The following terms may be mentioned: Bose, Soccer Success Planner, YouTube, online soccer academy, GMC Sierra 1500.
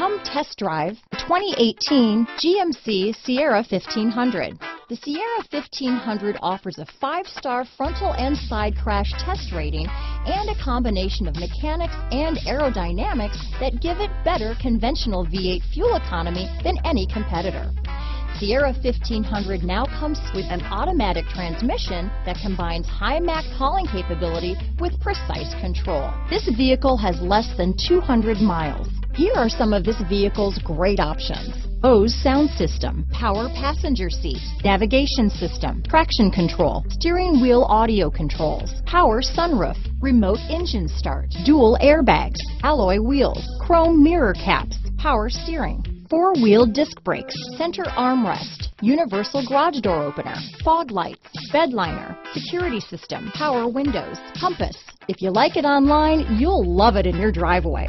Come test drive the 2018 GMC Sierra 1500. The Sierra 1500 offers a 5-star frontal and side crash test rating and a combination of mechanics and aerodynamics that give it better conventional V8 fuel economy than any competitor. Sierra 1500 now comes with an automatic transmission that combines high MAC hauling capability with precise control. This vehicle has less than 200 miles. Here are some of this vehicle's great options: Bose sound system, power passenger seat, navigation system, traction control, steering wheel audio controls, power sunroof, remote engine start, dual airbags, alloy wheels, chrome mirror caps, power steering, four-wheel disc brakes, center armrest, universal garage door opener, fog lights, bed liner, security system, power windows, compass. If you like it online, you'll love it in your driveway.